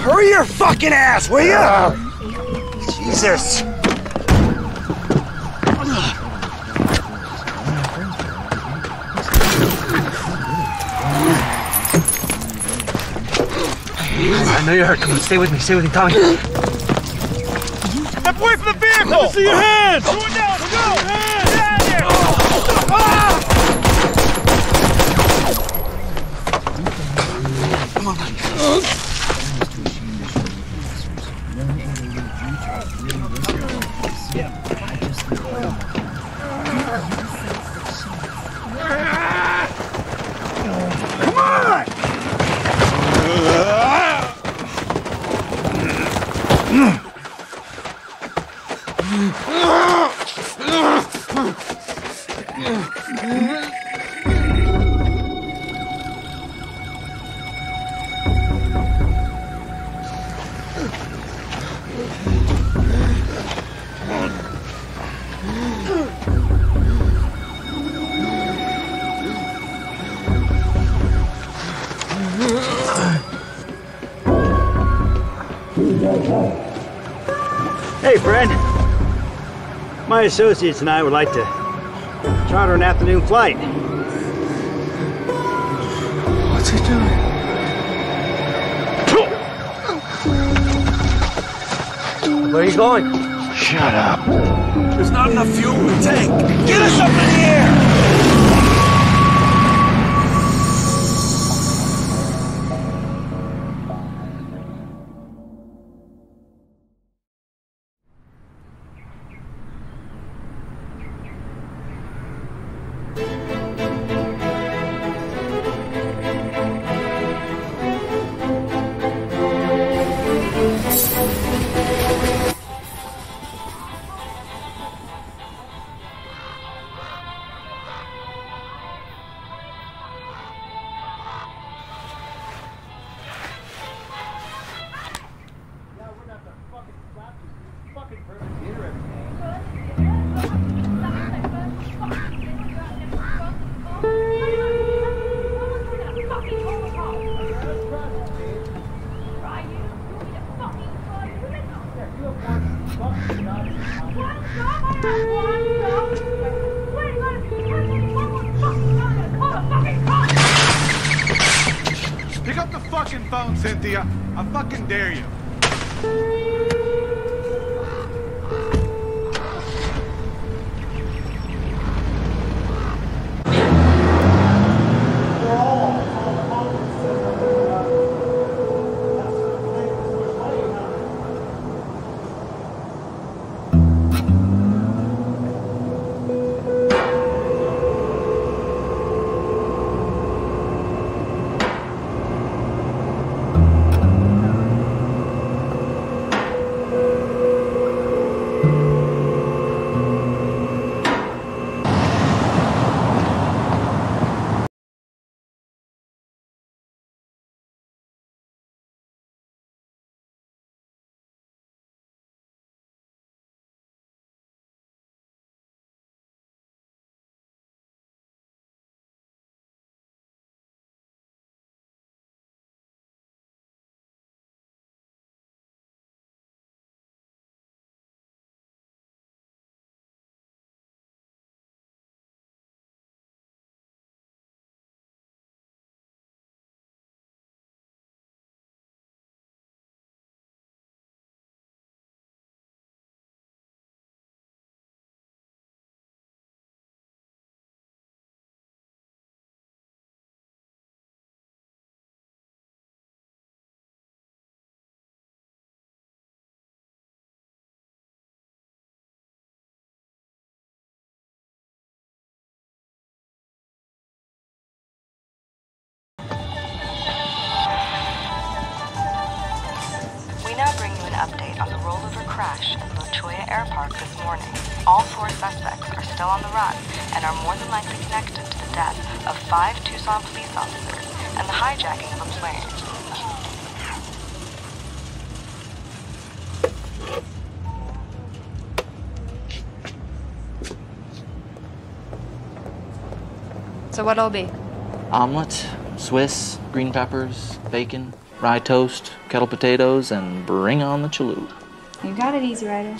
Hurry your fucking ass, will you? Jesus. I know you hurt. Come on, stay with me. Stay with me, Tommy. Step away from the vehicle! Let me see your hands! Go down! Go! Get out of there! Ah! Come on, my associates and I would like to charter an afternoon flight. What's he doing? Where are you going? Shut up. There's not enough fuel in the tank. Get us up in the air! air park this morning. All four suspects are still on the run and are more than likely connected to the death of 5 Tucson police officers and the hijacking of a plane. So what'll be? Omelette, Swiss, green peppers, bacon, rye toast, kettle potatoes, and bring on the chalup. You got it, Easy Rider.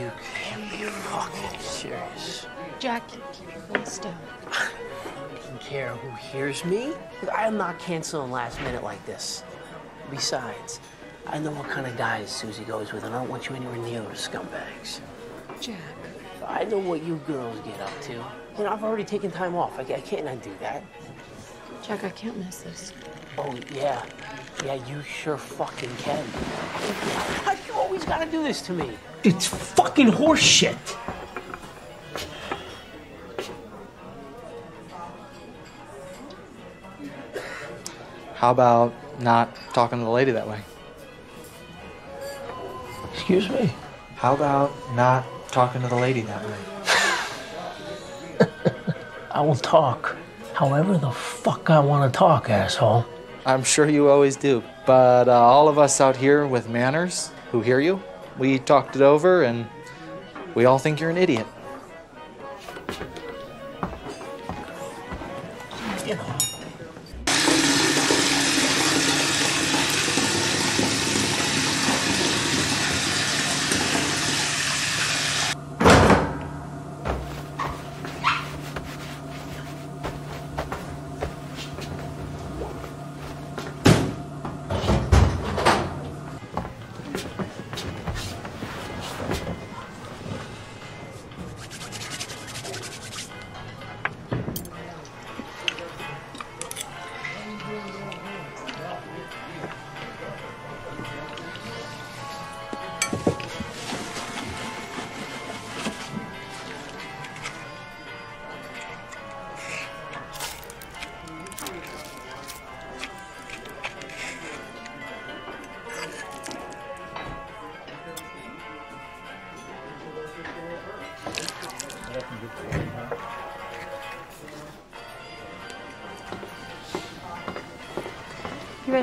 You can't be fucking serious. Jackie, hold still. I don't care who hears me. I am not canceling last minute like this. Besides, I know what kind of guys Susie goes with, and I don't want you anywhere near those scumbags. Jack. I know what you girls get up to. You know, I've already taken time off. I can't not do that. Jack, I can't miss this. Oh, yeah. Yeah, you sure fucking can. How'd you always gotta do this to me? It's fucking horseshit. How about not talking to the lady that way? Excuse me? How about not talking to the lady that way? I will talk however the fuck I want to talk, asshole. I'm sure you always do, but all of us out here with manners who hear you, we talked it over and we all think you're an idiot. You know.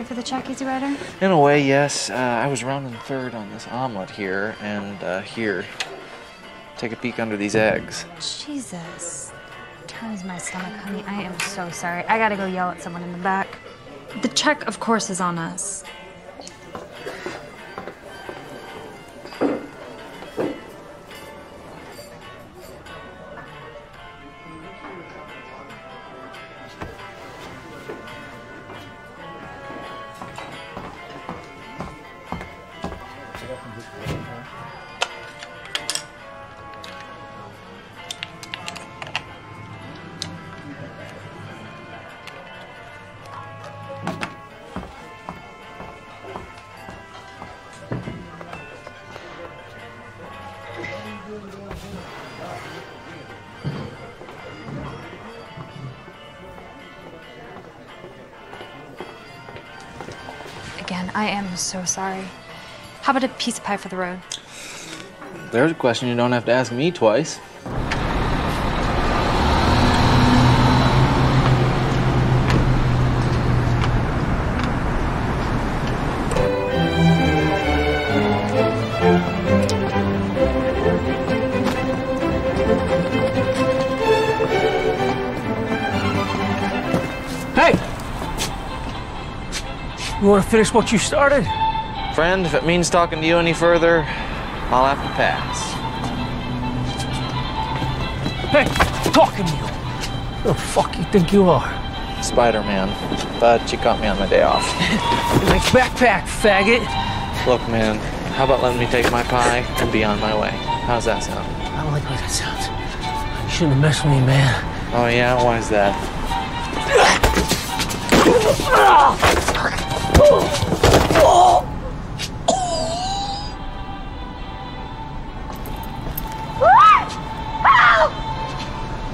For the check, Easy Rider? In a way, yes. I was rounding third on this omelet here, and here. Take a peek under these eggs. Jesus. Turns my stomach, honey. I am so sorry. I gotta go yell at someone in the back. The check, of course, is on us. I am so sorry. How about a piece of pie for the road? There's a question you don't have to ask me twice. You want to finish what you started? Friend, if it means talking to you any further, I'll have to pass. Hey, talking to you! Who the fuck you think you are? Spider-Man, but you caught me on my day off. My backpack, faggot! Look, man, how about letting me take my pie and be on my way? How's that sound? I don't like the way that sounds. You shouldn't have messed with me, man. Oh, yeah? Why is that?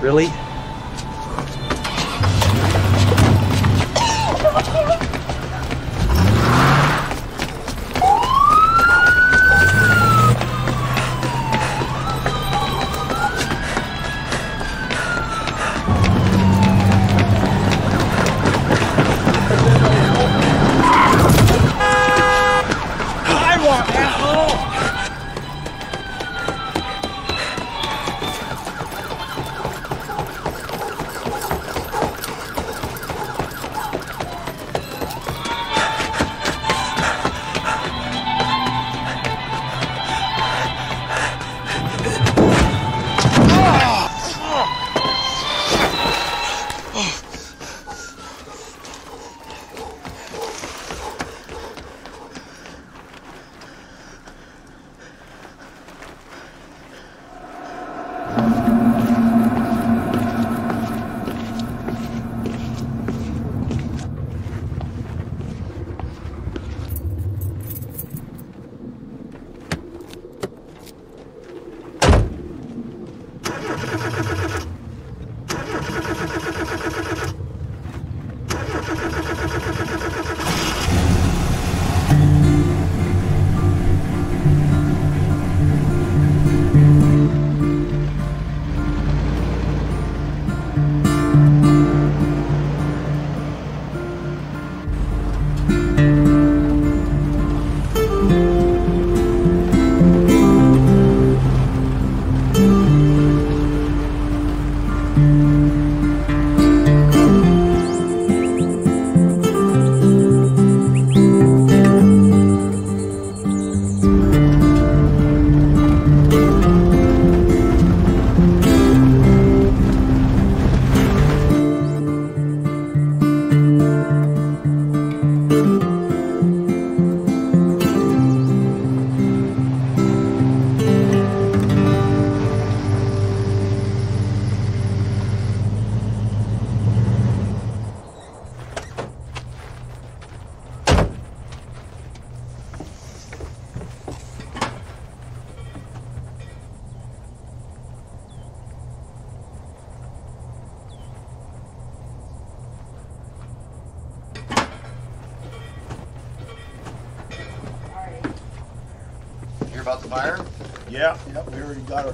Really?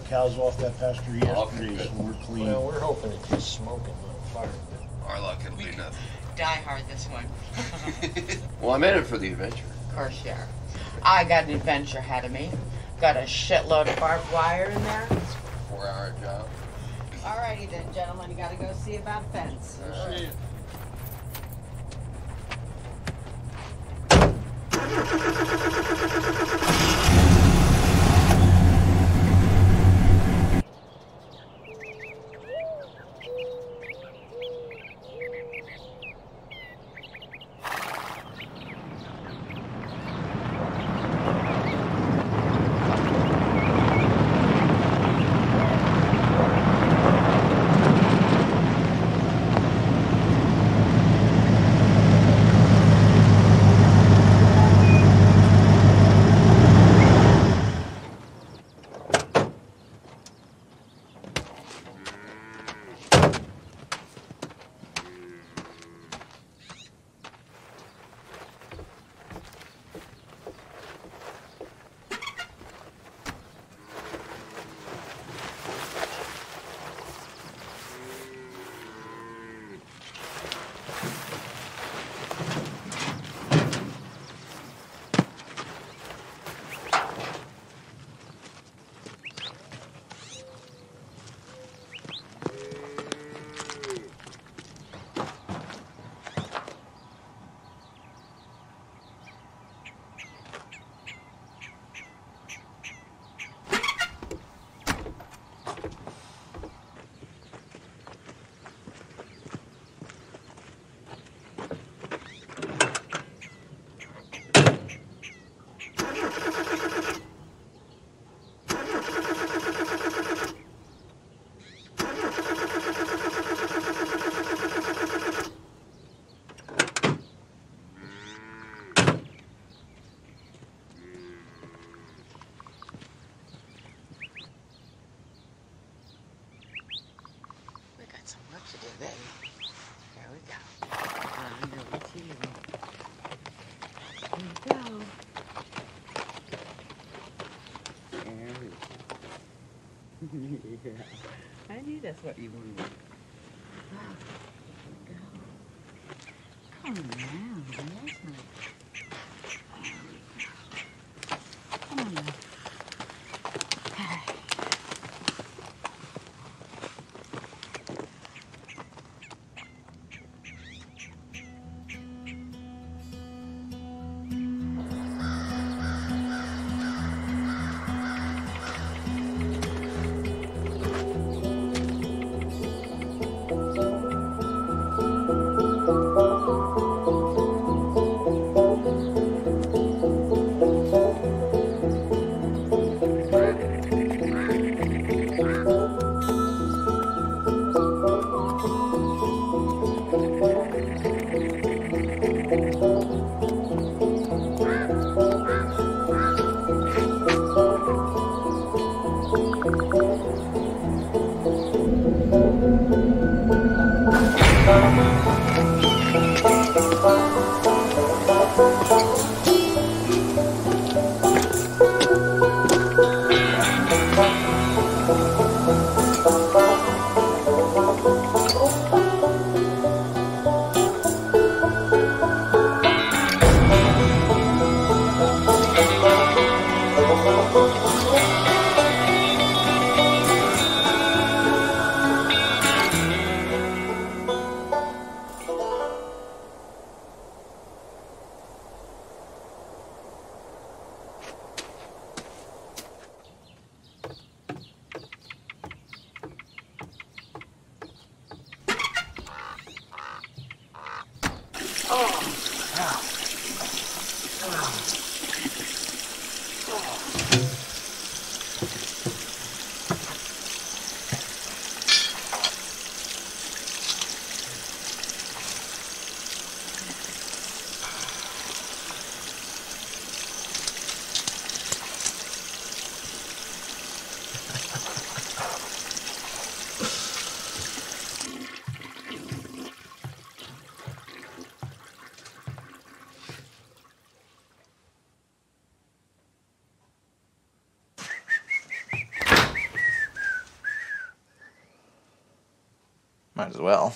Cows off that pasture yesterday, so we're clean. Well, we're hoping it's just smoking, not fire. Our luck, it'll be nothing. Die hard this one. Well, I'm in it for the adventure. Of course you are. I got an adventure ahead of me. Got a shitload of barbed wire in there. It's a 4-hour job. All righty then, gentlemen, you got to go see about fence. All right. I knew that's what you wanted. Wow. There we go. Come on now, man. That's nice. Come on now. Might as well.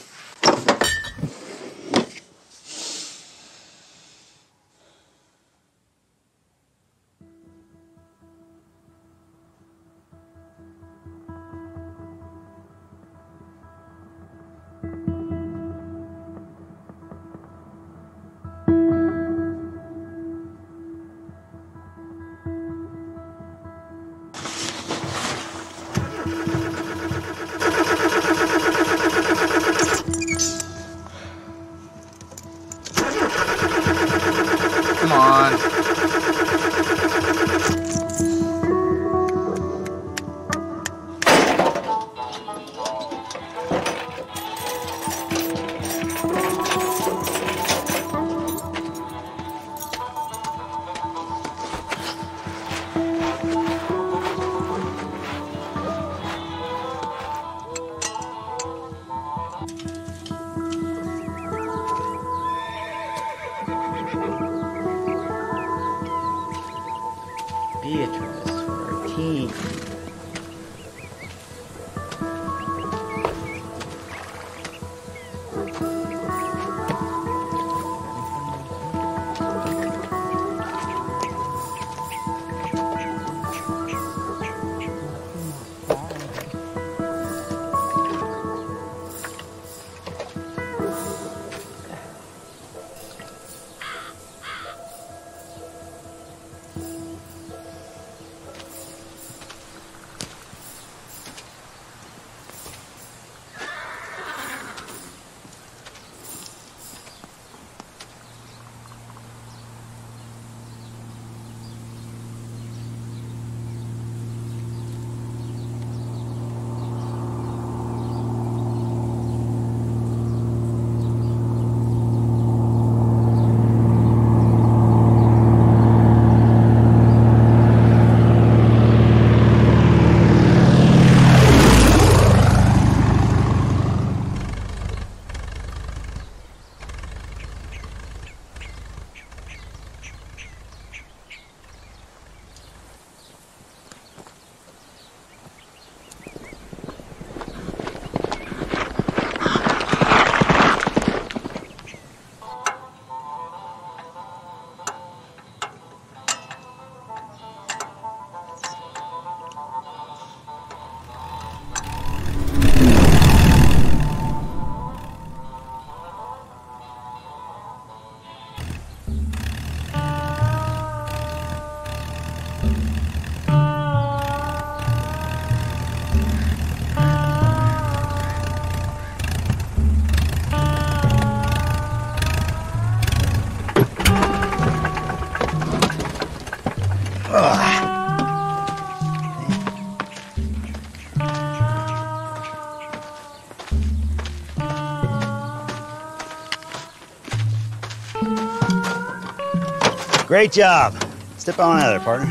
Great job. Step on out of there, partner.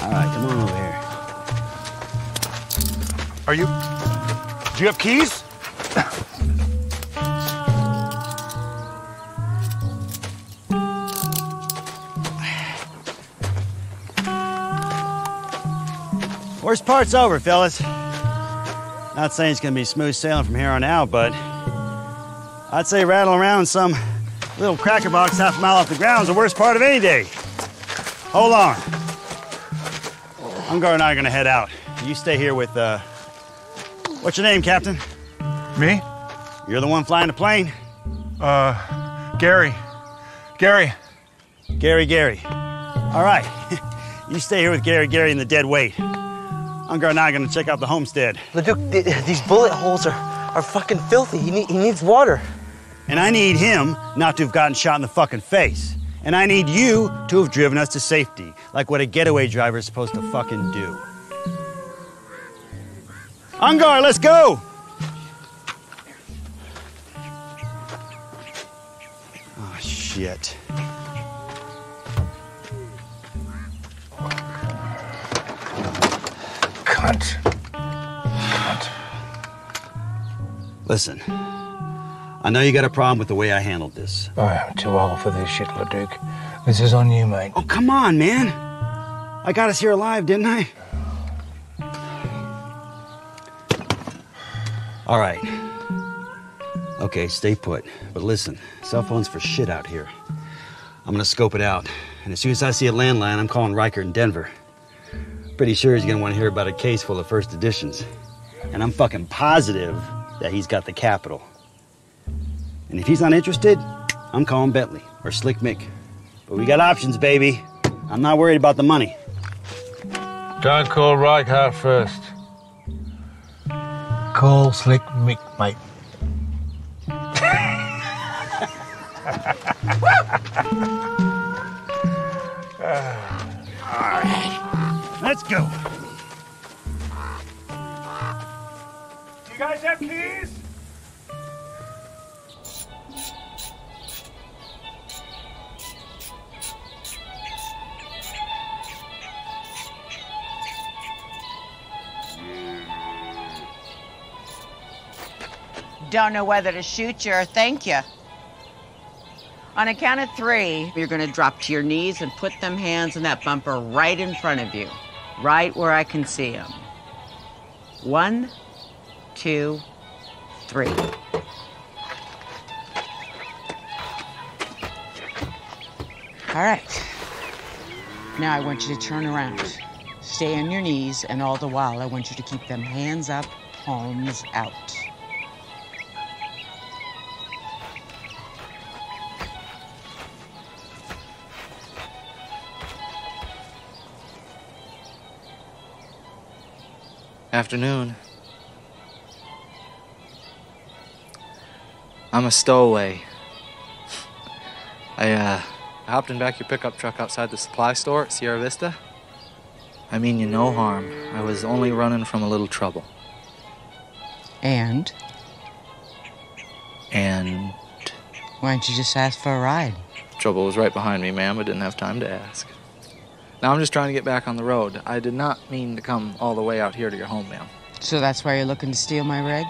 All right, come on over here. Are you... do you have keys? Worst part's over, fellas. Not saying it's going to be smooth sailing from here on out, but... I'd say rattle around some Little cracker box half a mile off the ground's the worst part of any day. Hold on. Ungar and I are gonna head out. You stay here with, what's your name, Captain? Me? You're the one flying the plane. Gary. All right. You stay here with Gary and the dead weight. Ungar and I are gonna check out the homestead. Leduc, these bullet holes are fucking filthy. He needs water. And I need him not to have gotten shot in the fucking face. And I need you to have driven us to safety, like what a getaway driver is supposed to fucking do. Ungar, let's go! Oh, shit. Cunt. Listen. I know you got a problem with the way I handled this. Oh, I'm too old for this shit, Leduc. This is on you, mate. Oh, come on, man. I got us here alive, didn't I? All right. Okay, stay put. But listen, cell phones for shit out here. I'm gonna scope it out. And as soon as I see a landline, I'm calling Riker in Denver. Pretty sure he's gonna wanna hear about a case full of first editions. And I'm fucking positive that he's got the capital. And if he's not interested, I'm calling Bentley or Slick Mick. But we got options, baby. I'm not worried about the money. Don't call Reichard first. Call Slick Mick, mate. All right, let's go. You guys have keys? Don't know whether to shoot you or thank you. On a count of 3, you're gonna drop to your knees and put them hands in that bumper right in front of you, right where I can see them. 1, 2, 3. All right. Now I want you to turn around. Stay on your knees, and all the while I want you to keep them hands up, palms out. Afternoon. I'm a stowaway. I hopped in back your pickup truck outside the supply store at Sierra Vista. I mean you no harm. I was only running from a little trouble. And? And? Why don't you just ask for a ride? Trouble was right behind me, ma'am. I didn't have time to ask. Now I'm just trying to get back on the road. I did not mean to come all the way out here to your home, ma'am. So that's why you're looking to steal my rig?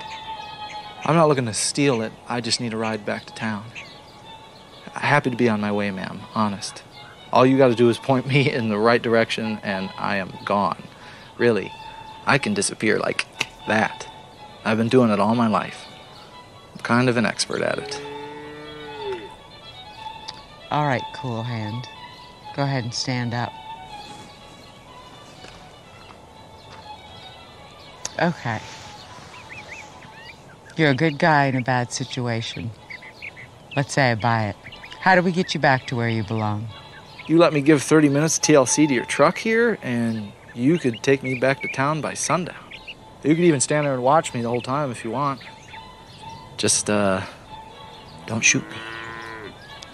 I'm not looking to steal it. I just need a ride back to town. Happy to be on my way, ma'am. Honest. All you got to do is point me in the right direction, and I am gone. Really, I can disappear like that. I've been doing it all my life. I'm kind of an expert at it. All right, cool hand. Go ahead and stand up. Okay. You're a good guy in a bad situation. Let's say I buy it. How do we get you back to where you belong? You let me give 30 minutes TLC to your truck here, and you could take me back to town by sundown. You could even stand there and watch me the whole time if you want. Just, don't shoot me.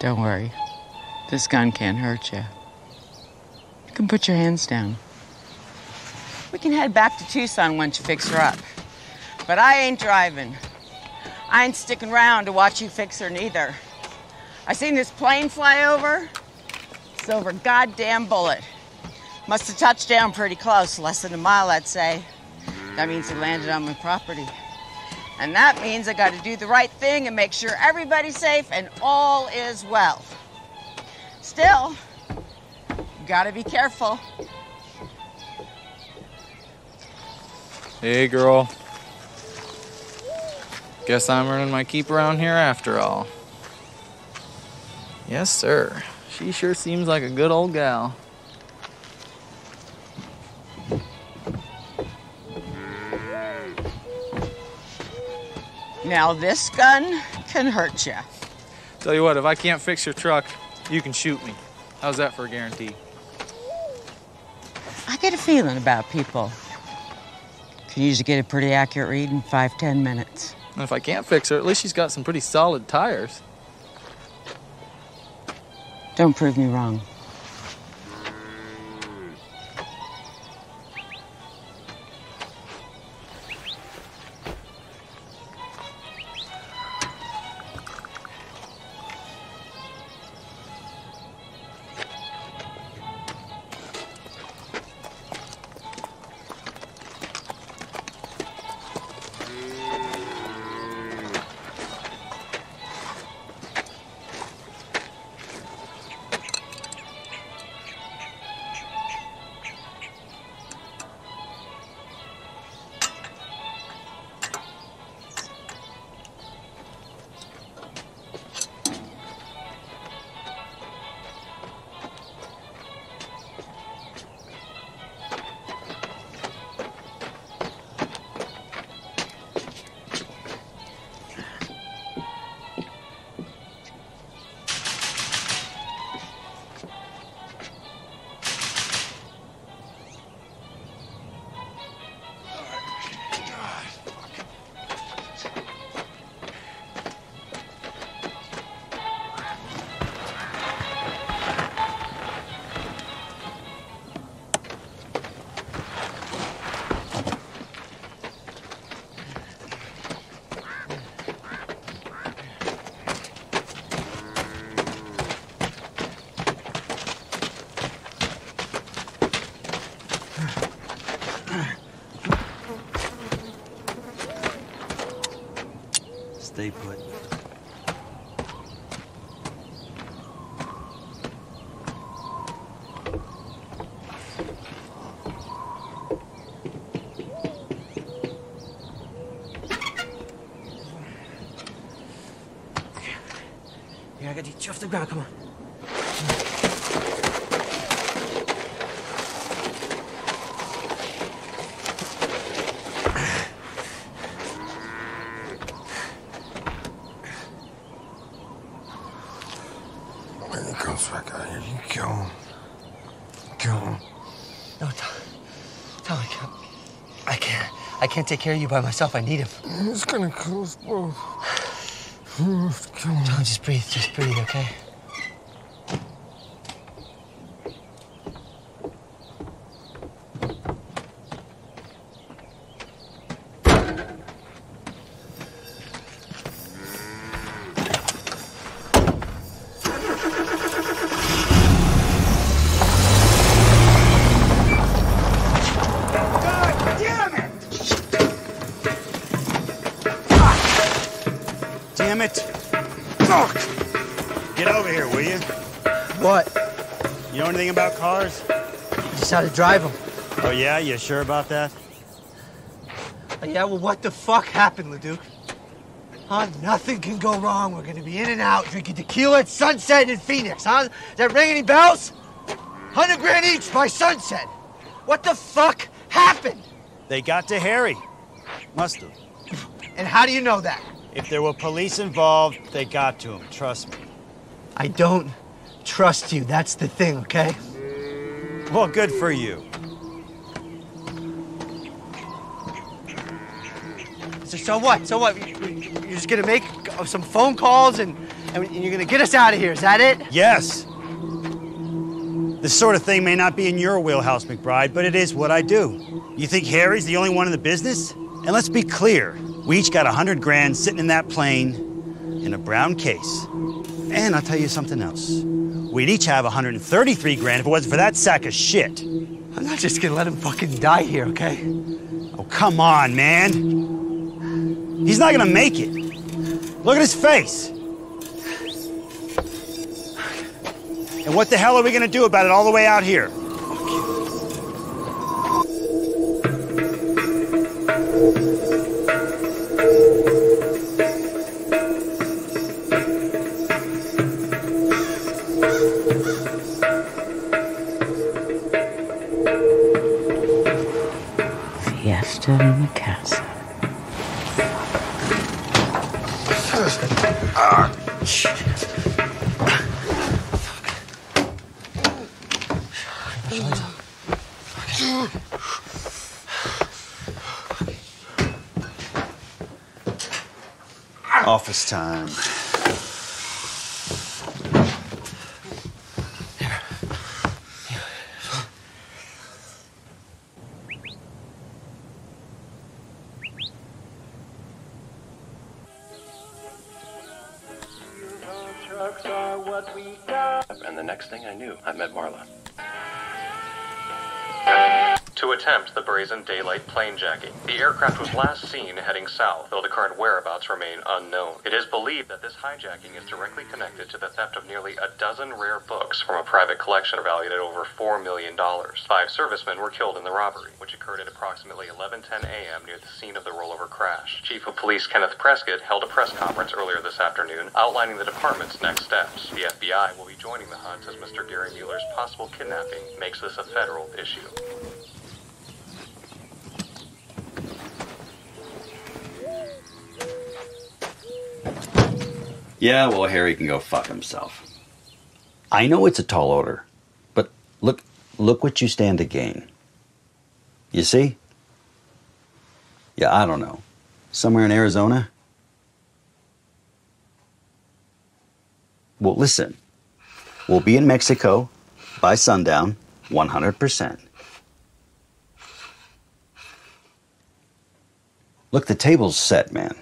Don't worry. This gun can't hurt you. You can put your hands down. We can head back to Tucson once you fix her up. But I ain't driving. I ain't sticking around to watch you fix her neither. I seen this plane fly over. Silver goddamn bullet. Must have touched down pretty close, less than a mile, I'd say. That means it landed on my property. And that means I gotta do the right thing and make sure everybody's safe and all is well. Still, you gotta be careful. Hey, girl. Guess I'm earning my keep around here after all. Yes, sir. She sure seems like a good old gal. Now this gun can hurt you. Tell you what, if I can't fix your truck, you can shoot me. How's that for a guarantee? I get a feeling about people. Can usually get a pretty accurate read in 5–10 minutes. And if I can't fix her, at least she's got some pretty solid tires. Don't prove me wrong. Stay put. Yeah, I gotta get you off the ground, come on. I can't take care of you by myself. I need him. It's gonna kill us both. Tom, just breathe. Just breathe, okay? How to drive them. Oh, yeah? You sure about that? Yeah, well, what the fuck happened, LeDuc? Huh? Nothing can go wrong. We're gonna be in and out, drinking tequila at sunset in Phoenix, huh? That ring any bells? 100 grand each by sunset. What the fuck happened? They got to Harry. Must have. And how do you know that? If there were police involved, they got to him. Trust me. I don't trust you. That's the thing, okay? Well, good for you. So what? So what? You're just gonna make some phone calls and you're gonna get us out of here, is that it? Yes. This sort of thing may not be in your wheelhouse, McBride, but it is what I do. You think Harry's the only one in the business? And let's be clear, we each got 100 grand sitting in that plane in a brown case. And I'll tell you something else. We'd each have 133 grand if it wasn't for that sack of shit. I'm not just gonna let him fucking die here, okay? Oh, come on, man. He's not gonna make it. Look at his face. And what the hell are we gonna do about it all the way out here? office time. And the next thing I knew, I met Marla. To attempt the brazen daylight plane jacking. The aircraft was last seen heading south, though the current whereabouts remain unknown. It is believed that this hijacking is directly connected to the theft of nearly a dozen rare books from a private collection valued at over $4 million. 5 servicemen were killed in the robbery, which occurred at approximately 11:10 a.m. near the scene of the rollover crash. Chief of Police Kenneth Prescott held a press conference earlier this afternoon, outlining the department's next steps. The FBI will be joining the hunt as Mr. Gary Mueller's possible kidnapping makes this a federal issue. Yeah, well, Harry can go fuck himself. I know it's a tall order, but look what you stand to gain. You see? Yeah, I don't know. Somewhere in Arizona? Well, listen. We'll be in Mexico by sundown, 100%. Look, the table's set, man.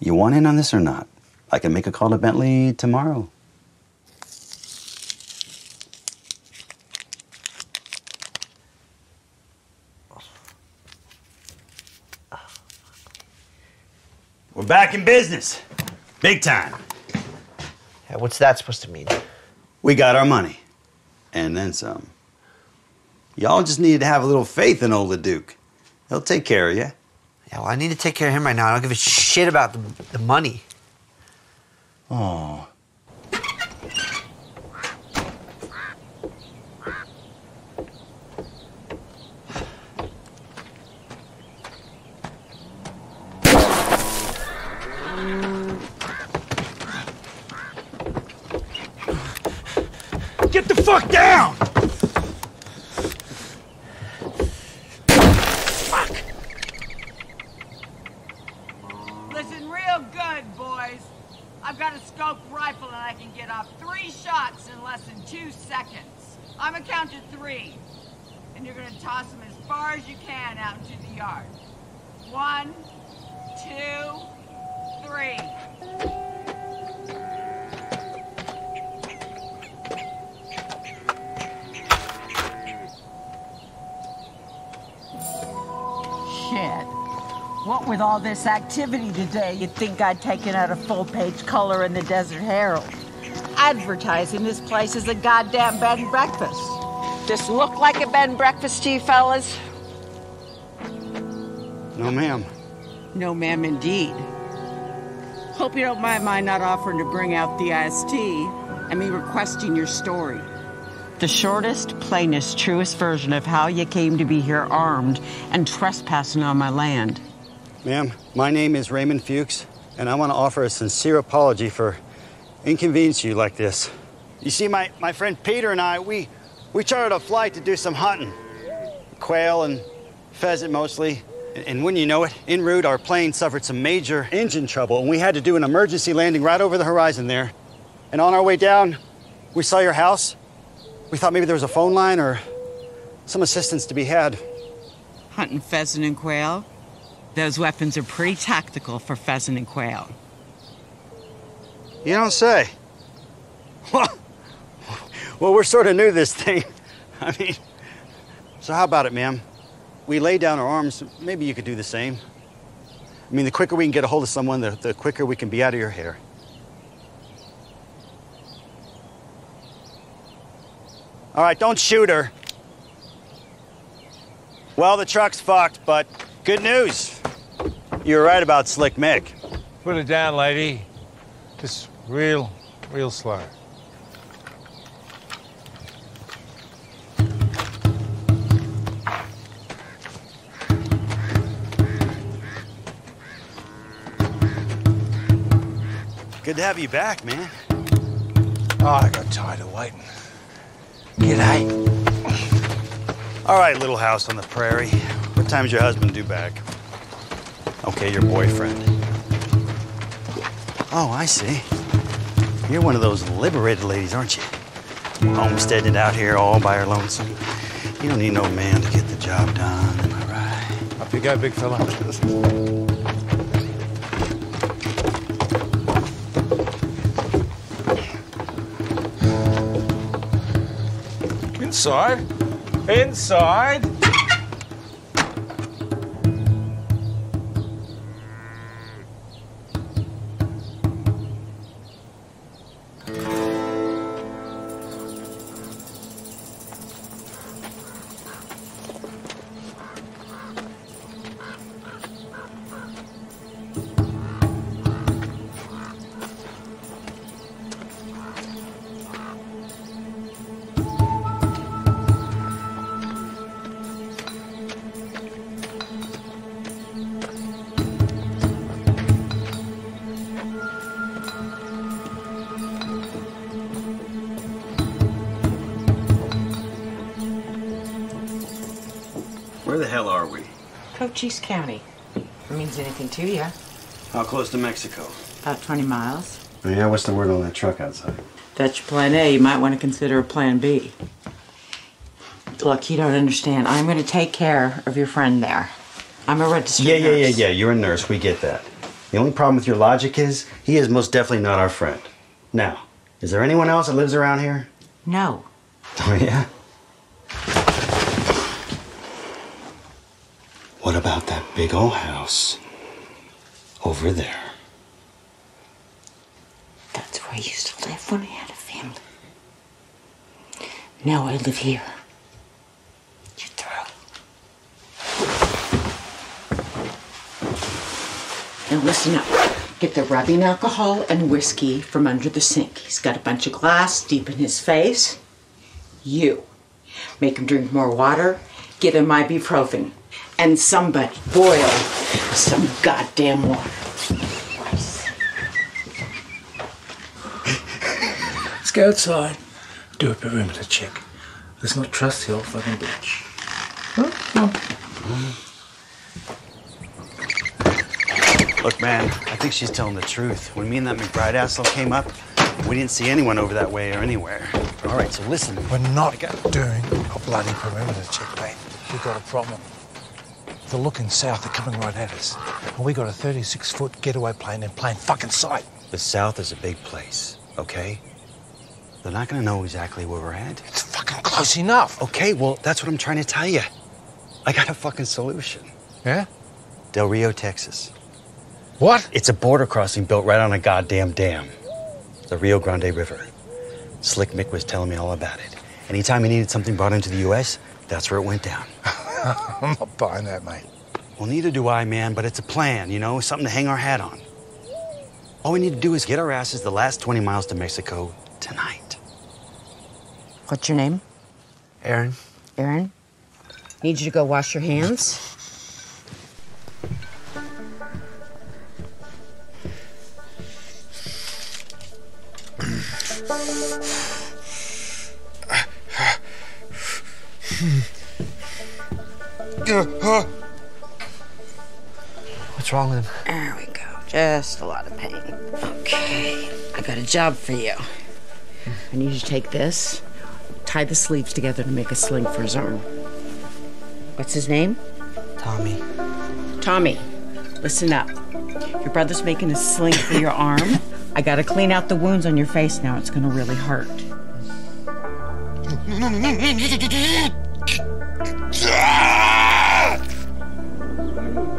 You want in on this or not? I can make a call to Bentley tomorrow. We're back in business. Big time. Yeah, what's that supposed to mean? We got our money. And then some. Y'all just needed to have a little faith in old Duke. He'll take care of you. Yeah, well, I need to take care of him right now. I don't give a shit about the money. Oh. Get the fuck down! Fuck! Listen real good, boys. I've got a scoped rifle and I can get off 3 shots in less than 2 seconds. I'm gonna count to 3. And you're gonna toss them as far as you can out into the yard. 1, 2, 3. Shit. What with all this activity today, you'd think I'd taken out a full-page color in the Desert Herald. Advertising this place as a goddamn bed and breakfast. Does look like a bed and breakfast to you fellas? No, ma'am. No, ma'am, indeed. Hope you don't mind my not offering to bring out the IST and me requesting your story. The shortest, plainest, truest version of how you came to be here armed and trespassing on my land. Ma'am, my name is Raymond Fuchs, and I want to offer a sincere apology for inconveniencing you like this. You see, my friend Peter and I, we chartered a flight to do some hunting. Quail and pheasant mostly. And wouldn't you know it, en route, our plane suffered some major engine trouble, and we had to do an emergency landing right over the horizon there. And on our way down, we saw your house. We thought maybe there was a phone line or some assistance to be had. Hunting pheasant and quail? Those weapons are pretty tactical for pheasant and quail. You don't say. Well, we're sort of new to this thing. I mean, so how about it, ma'am? We lay down our arms. Maybe you could do the same. I mean, the quicker we can get a hold of someone, the quicker we can be out of your hair. All right, don't shoot her. Well, the truck's fucked, but good news. You were right about Slick Mick. Put it down, lady. Just real slow. Good to have you back, man. Oh, I got tired of waiting. G'day. All right, little house on the prairie. What time's your husband due back? Okay, your boyfriend. Oh, I see. You're one of those liberated ladies, aren't you? Homesteading out here all by her lonesome. You don't need no man to get the job done, am I right? Up you go, big fella. Inside. Inside. Chase County. If it means anything to you. How close to Mexico? About 20 miles. Oh, yeah, what's the word on that truck outside? That's your plan A. You might want to consider a plan B. Look, you don't understand. I'm going to take care of your friend there. I'm a registered nurse. Yeah. You're a nurse. We get that. The only problem with your logic is he is most definitely not our friend. Now, is there anyone else that lives around here? No. Oh, yeah? What about that big old house over there? That's where I used to live when I had a family. Now I live here. You're through. Now listen up. Get the rubbing alcohol and whiskey from under the sink. He's got a bunch of glass deep in his face. You. Make him drink more water. Get him ibuprofen. And somebody boil some goddamn water. Let's go outside. Do a perimeter check. Let's not trust the old fucking bitch. Huh? Look, man, I think she's telling the truth. When me and that McBride asshole came up, we didn't see anyone over that way or anywhere. All right, so listen. We're not doing a bloody perimeter check, mate. We've got a problem. They're looking south, they're coming right at us. And we got a 36-foot getaway plane in plain fucking sight. The south is a big place, okay? They're not gonna know exactly where we're at. It's fucking close enough. Okay, well, that's what I'm trying to tell you. I got a fucking solution. Yeah? Del Rio, Texas. What? It's a border crossing built right on a goddamn dam. The Rio Grande River. Slick Mick was telling me all about it. Anytime he needed something brought into the U.S., that's where it went down. I'm not buying that, mate. Well, neither do I, man, but it's a plan, you know, something to hang our hat on. All we need to do is get our asses the last 20 miles to Mexico tonight. What's your name? Aaron. Aaron? Need you to go wash your hands. What's wrong with him? There we go. Just a lot of pain. Okay, I got a job for you. I need you to take this, tie the sleeves together to make a sling for his arm. What's his name? Tommy. Tommy, listen up. Your brother's making a sling for your arm. I gotta clean out the wounds on your face now. It's gonna really hurt.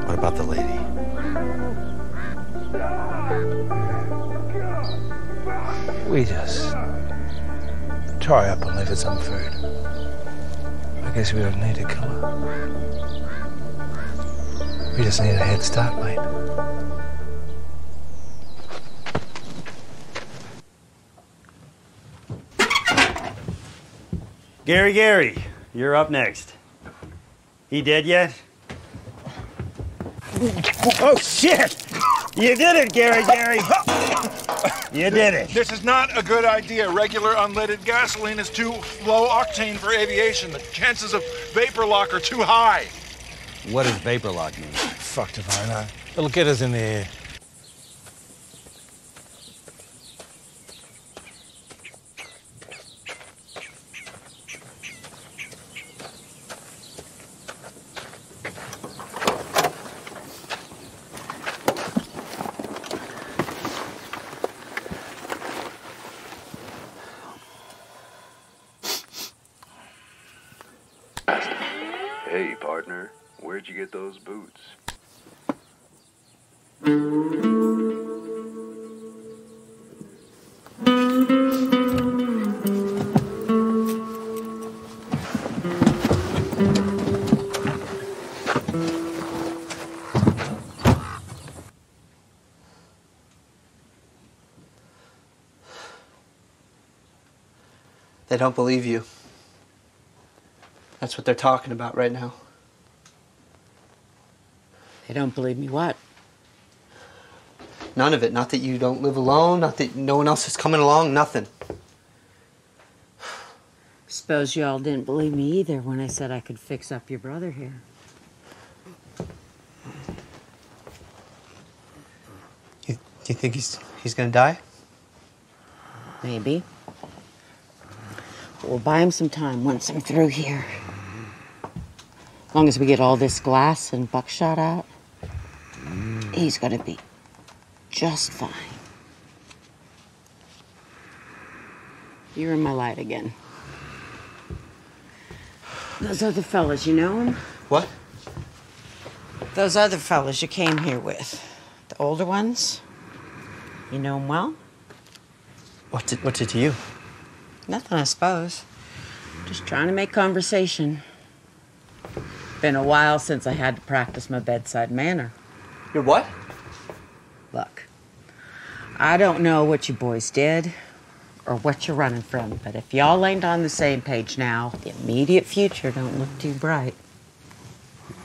What about the lady? We just tie up and leave her some food. I guess we don't need to kill her. We just need a head start, mate. Gary, you're up next. He dead yet? Oh, shit! You did it, Gary! You did it. This is not a good idea. Regular unleaded gasoline is too low octane for aviation. The chances of vapor lock are too high. What does vapor lock mean? Fuck if I know. It'll get us in the air. Hey, partner, where'd you get those boots? They don't believe you. That's what they're talking about right now. They don't believe me what? None of it. Not that you don't live alone, not that no one else is coming along, nothing. Suppose you all didn't believe me either when I said I could fix up your brother here. Do you think he's gonna die? Maybe. We'll buy him some time once I'm through here. As long as we get all this glass and buckshot out, he's gonna be just fine. You're in my light again. Those other fellas, you know them? What? Those other fellas you came here with. The older ones? You know them well? What's it to you? Nothing, I suppose. Just trying to make conversation. Been a while since I had to practice my bedside manner. Your what? Look, I don't know what you boys did or what you're running from, but if y'all ain't on the same page now, the immediate future don't look too bright.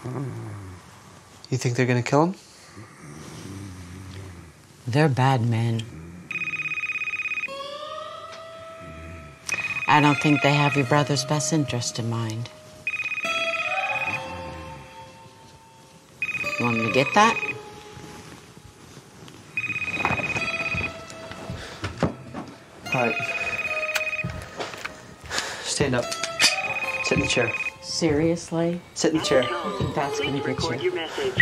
You think they're gonna kill him? They're bad men. I don't think they have your brother's best interest in mind. You want me to get that? All right. Stand up. Sit in the chair. Seriously? Sit in the chair. I think that's going to get you.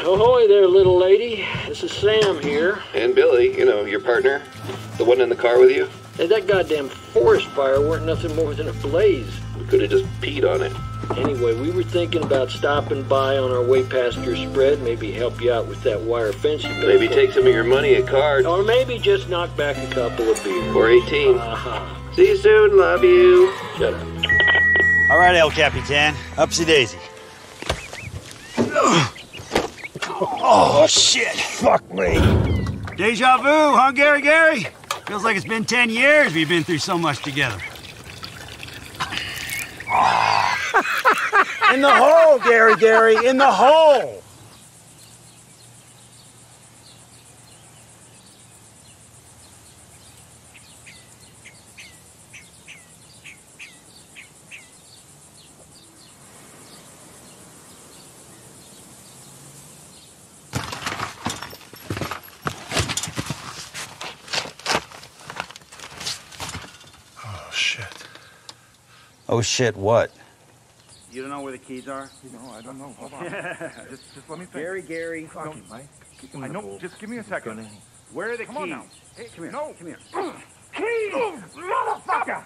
Ahoy there, little lady. This is Sam here. And Billy, you know, your partner. The one in the car with you. Hey, that goddamn forest fire weren't nothing more than a blaze. We could have just peed on it. Anyway, we were thinking about stopping by on our way past your spread, maybe help you out with that wire fence. Maybe take some of your money at cards. Or maybe just knock back a couple of beers. Or 18. Uh-huh. See you soon, love you. Shut up. All right, El Capitan. Upsy-daisy. Oh, shit. Fuck me. Deja vu, huh, Gary Gary? Feels like it's been 10 years we've been through so much together. In the hole, Gary, Gary, in the hole! Oh, shit, what? You don't know where the keys are? No, I don't know. Hold on. Just let me think. Gary, Gary. Fuck you, Mike. I know. Just give me a second. Where are the keys? Come on now. Hey, come here. No. Come here. Keys! Motherfucker!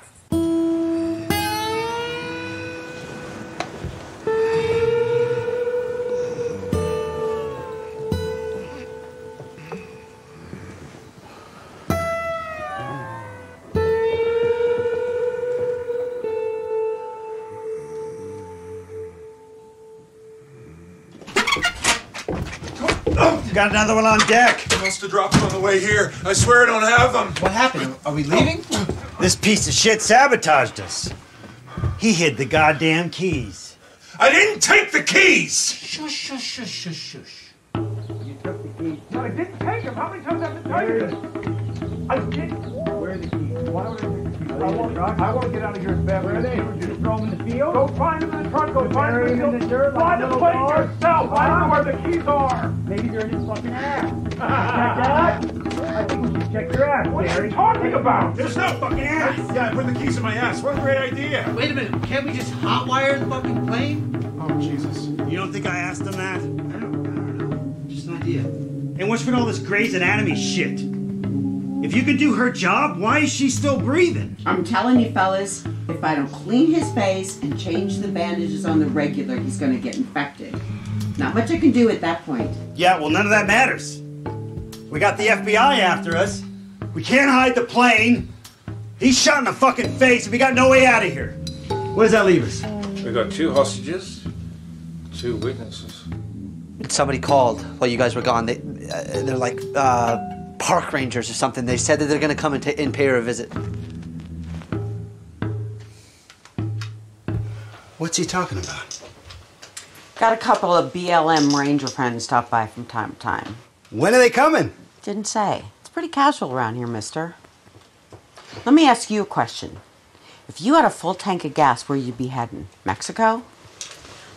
Got another one on deck. I must have dropped them on the way here. I swear I don't have them. What happened? Are we leaving? This piece of shit sabotaged us. He hid the goddamn keys. I didn't take the keys! Shush, shush, shush, shush, shush. You took the keys. No, I didn't take them. How many times have I been telling you? I didn't. Where are the keys? Why would I take the keys? I want to get out of here as bad. Where are they? Would you just throw them in the field? Go find them in the truck. Go find them in the dirt. Find them yourself. I don't know where the keys are. Maybe they're in his fucking ass. Check that? I think we should check your ass, Gary. What are you talking about? There's no fucking ass. Yeah, I put the keys in my ass. What a great idea. Wait a minute. Can't we just hotwire the fucking plane? Oh, Jesus. You don't think I asked them that? I don't know. Just an idea. And what's with all this Grey's Anatomy shit? If you could do her job, why is she still breathing? I'm telling you, fellas, if I don't clean his face and change the bandages on the regular, he's going to get infected. Not much I can do at that point. Yeah, well, none of that matters. We got the FBI after us. We can't hide the plane. He's shot in the fucking face, and we got no way out of here. Where does that leave us? We got 2 hostages, 2 witnesses. Somebody called while you guys were gone. They're like park rangers or something. They said that they're going to come and pay her a visit. What's he talking about? Got a couple of BLM ranger friends stop by from time to time. When are they coming? Didn't say. It's pretty casual around here, mister. Let me ask you a question. If you had a full tank of gas, where you'd be heading? Mexico?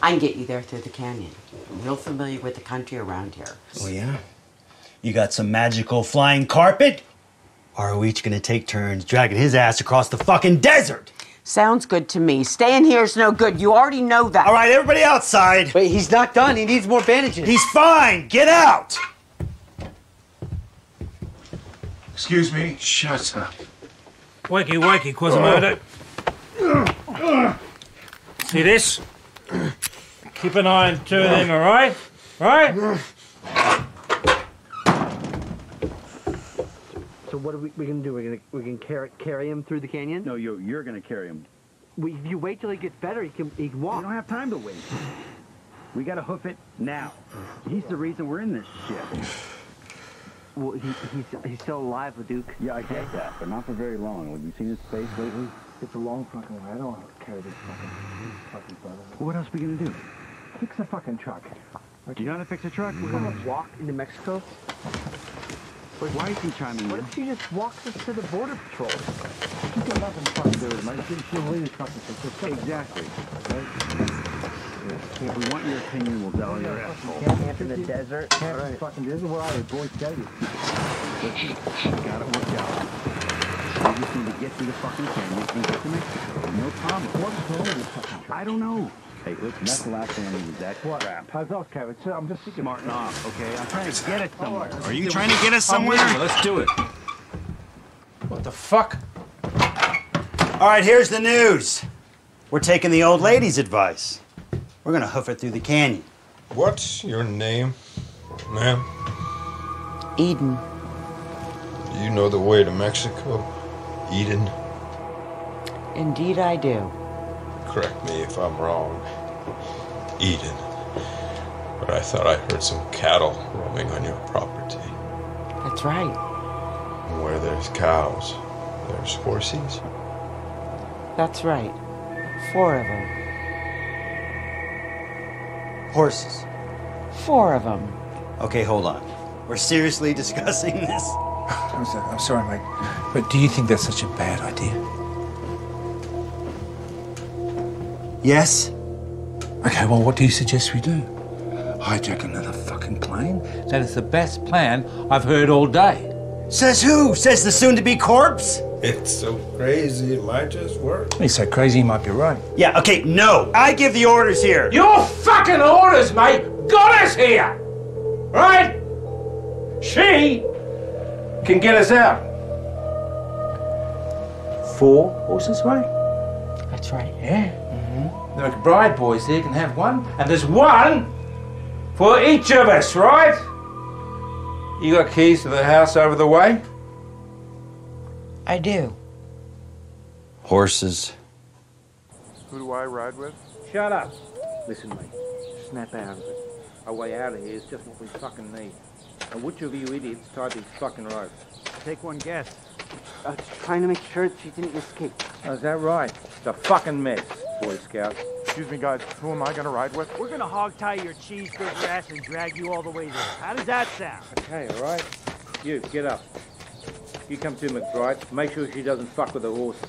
I can get you there through the canyon. I'm real familiar with the country around here. Oh, yeah? You got some magical flying carpet? Are we each gonna take turns dragging his ass across the fucking desert? Sounds good to me. Staying here is no good. You already know that. All right, everybody outside. Wait, he's not done. He needs more bandages. He's fine. Get out! Excuse me. Shut up. Wakey, wakey, Quasimodo. See this? Keep an eye on 2 of them, all right? So what are we gonna do? We can carry him through the canyon? No, you're gonna carry him. You wait till he gets better. He can walk. We don't have time to wait. We gotta hoof it now. He's the reason we're in this shit. Well, he's still alive, Leduc. Yeah, I get that, but not for very long. Have you seen his face lately? It's a long fucking way. I don't want to carry this fucking brother. What else are we gonna do? Fix a fucking truck. Do you know how to fix a truck? We're gonna walk into Mexico. Wait, why is he chiming in? What if you just walks us to the border patrol? She's got nothing to fucking do with it. Exactly. Okay. If we want your opinion, we'll tell you. Can't in the desert. Can't in the fucking desert. What are the boys tell you? Gotta work out. We just need to get through the fucking canyon and get to Mexico. No problem. What's wrong with this fucking truck? I don't know. Hey, listen, that's the last thing I need. That crap. How's that, Kevin? I'm just smarting off, okay? I'm trying to get it somewhere. Are you trying to get us somewhere? Yeah, let's do it. What the fuck? All right, here's the news. We're taking the old lady's advice. We're gonna hoof it through the canyon. What's your name, ma'am? Eden. Do you know the way to Mexico? Eden? Indeed I do. Correct me if I'm wrong, Eden, but I thought I heard some cattle roaming on your property. That's right. Where there's cows, there's horses. That's right. 4 of them. Horses. 4 of them. Okay, hold on. We're seriously discussing this? I'm sorry, mate, but do you think that's such a bad idea? Yes. Okay, well, what do you suggest we do? Hijack another fucking plane? That is the best plan I've heard all day. Says who? Says the soon-to-be corpse? It's so crazy, it might just work. He's so crazy, he might be right. Yeah, okay, no. I give the orders here. Your fucking orders, mate, got us here, right? She can get us out. 4 horses, right? That's right. Yeah. Mm-hmm. The McBride boys there can have 1, and there's 1 for each of us, right? You got keys to the house over the way? I do. Horses. Who do I ride with? Shut up. Listen, mate. Snap out of it. Our way out of here is just what we fucking need. And which of you idiots tied these fucking ropes? Take one guess. I was trying to make sure that she didn't escape. Oh, is that right? It's a fucking mess, Boy Scout. Excuse me, guys. Who am I going to ride with? We're going to hog-tie your cheeseburger ass and drag you all the way there. How does that sound? Okay, all right. You, get up. You come to McBride. Make sure she doesn't fuck with the horse.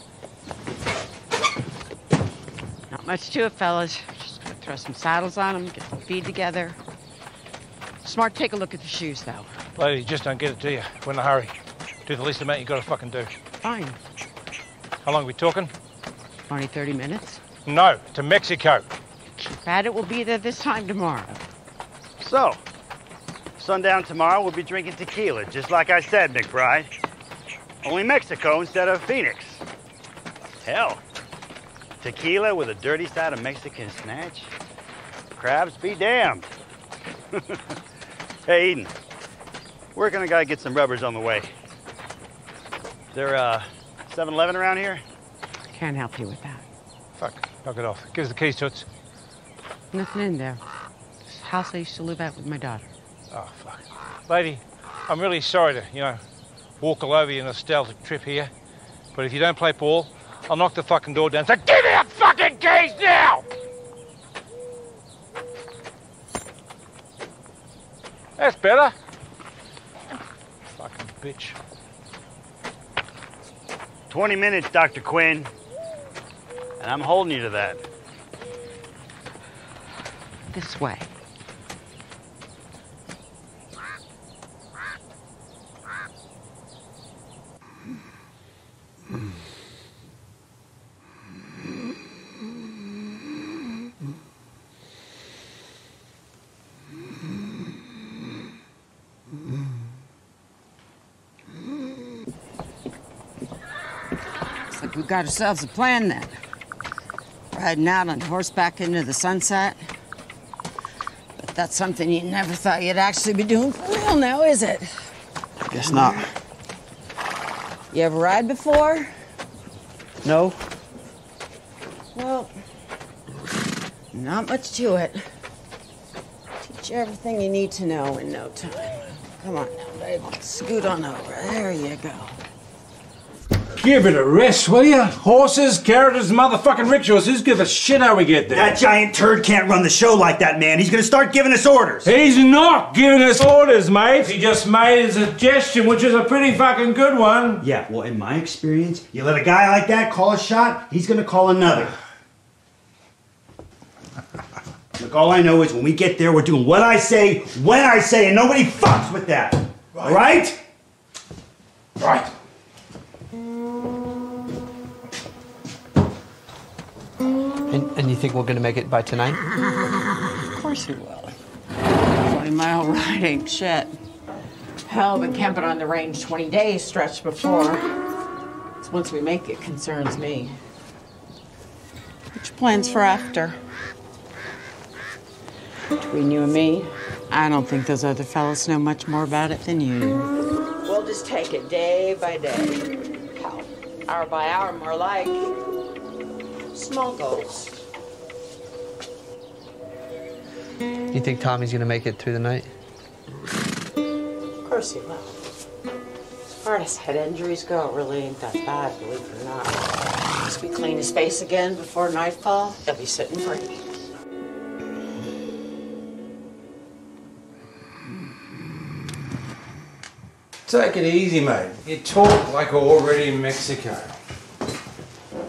Not much to it, fellas. Just going to throw some saddles on them, get some feed together. Smart, take a look at the shoes, though. Lady, just don't get it, do you? We're in a hurry. Do the least amount you got to fucking do. Fine. How long are we talking? Only 30 minutes. No, to Mexico. Bad it will be there this time tomorrow. So, sundown tomorrow, we'll be drinking tequila, just like I said, McBride. Only Mexico instead of Phoenix. Hell, tequila with a dirty side of Mexican snatch? Crabs be damned. Hey, Eden, where can a guy get some rubbers on the way? Is there 7-Eleven around here? I can't help you with that. Fuck, knock it off. Give us the keys, Toots. Nothing in there. This house I used to live at with my daughter. Oh, fuck. Lady, I'm really sorry to, you know, walk all over your nostalgic trip here. But if you don't play ball, I'll knock the fucking door down. So give me the fucking keys now! That's better. Fucking bitch. 20 minutes, Dr. Quinn. And I'm holding you to that. This way. We've got ourselves a plan then. We're heading out on horseback into the sunset. But that's something you never thought you'd actually be doing for real now, is it? I guess not. You ever ride before? No. Well, not much to it. Teach you everything you need to know in no time. Come on now, babe. Scoot on over. There you go. Give it a rest, will you? Horses, carriages, motherfucking rickshaws. Who's give a shit how we get there? That giant turd can't run the show like that, man. He's gonna start giving us orders. He's not giving us orders, mate. He just made a suggestion, which is a pretty fucking good one. Yeah, well, in my experience, you let a guy like that call a shot, he's gonna call another. Look, all I know is when we get there, we're doing what I say, when I say, and nobody fucks with that. All right? Right. And you think we're going to make it by tonight? Of course we will. 40-mile ride ain't shit. Hell, been camping on the range 20 days stretch before. So once we make it, concerns me. What's your plans for after? Between you and me, I don't think those other fellas know much more about it than you do. We'll just take it day by day. Hell, hour by hour, more like. Small goals. You think Tommy's gonna make it through the night? Of course he will. As far as head injuries go, it really ain't that bad, believe it or not. Once we clean his face again before nightfall, he'll be sitting pretty. Take it easy, mate. You talk like we're already in Mexico.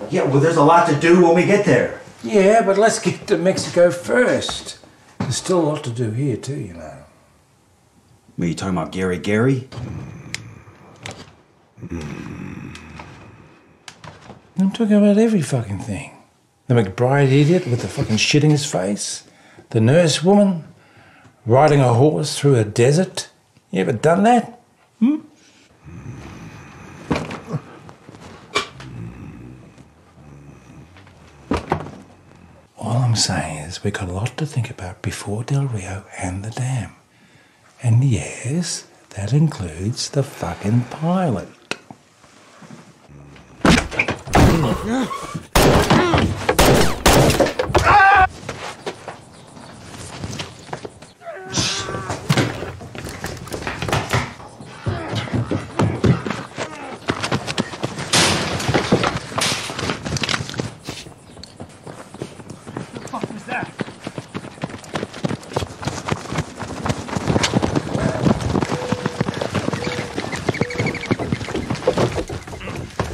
Yeah, well, there's a lot to do when we get there. Yeah, but let's get to Mexico first. There's still a lot to do here, too, you know. What are you talking about, Gary Gary? I'm talking about every fucking thing. The McBride idiot with the fucking shit in his face. The nurse woman riding a horse through a desert. You ever done that? Hmm? All I'm saying is we've got a lot to think about before Del Rio and the dam. And yes, that includes the fucking pilot.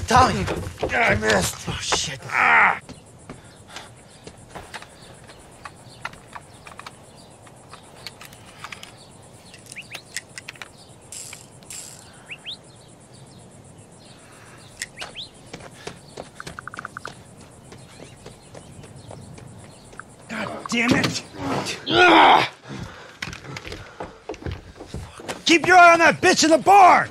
Tommy! I missed! Oh, shit. Ah. God damn it! Ah. Keep your eye on that bitch in the barn!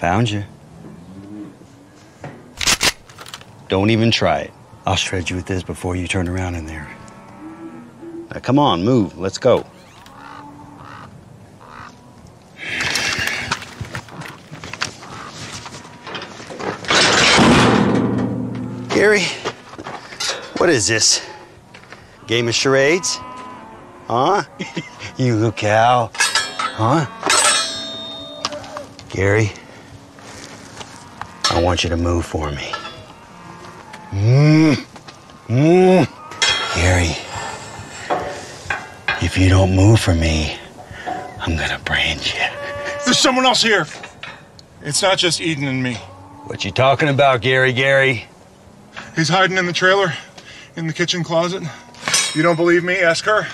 Found you. Don't even try it. I'll shred you with this before you turn around in there. Now, come on, move. Let's go. Gary, what is this? Game of charades? Huh? You little cow. Huh? Gary. I want you to move for me. Gary, if you don't move for me, I'm gonna brand you. There's someone else here. It's not just Eden and me. What you talking about, Gary, Gary? He's hiding in the trailer, in the kitchen closet. You don't believe me? Ask her.